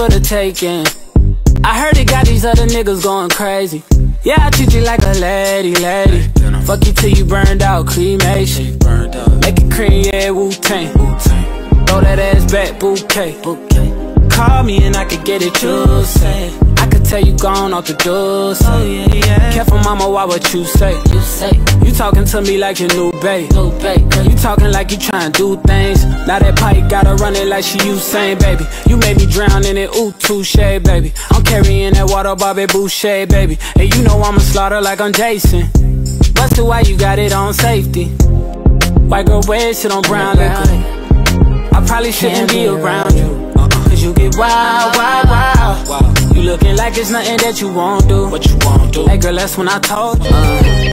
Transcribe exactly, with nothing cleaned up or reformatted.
for the taking. I heard it got these other niggas going crazy. Yeah, I treat you like a lady, lady. Fuck you till you burned out, cremation. Make it cream, yeah, Wu Tang. Throw that ass back, bouquet. Call me and I could get it, you say. I could tell you gone off the door, say. Oh, yeah, yeah. Careful, mama, why what you say? You say you talking to me like your new babe. New babe, girl. You talking like you trying to do things. Now that pipe gotta run it like she Usain, baby. You made me drown in it, ooh, touche, baby. I'm carrying that water, Bobby Boucher, baby. And you know I'ma slaughter like I'm Jason. Busted, why you got it on safety? White girl, red shit on brown liquor. I probably shouldn't be around you. You get wild, wild, wild, wild. You looking like it's nothing that you won't do. What you won't do. Hey girl, that's when I told you. Uh.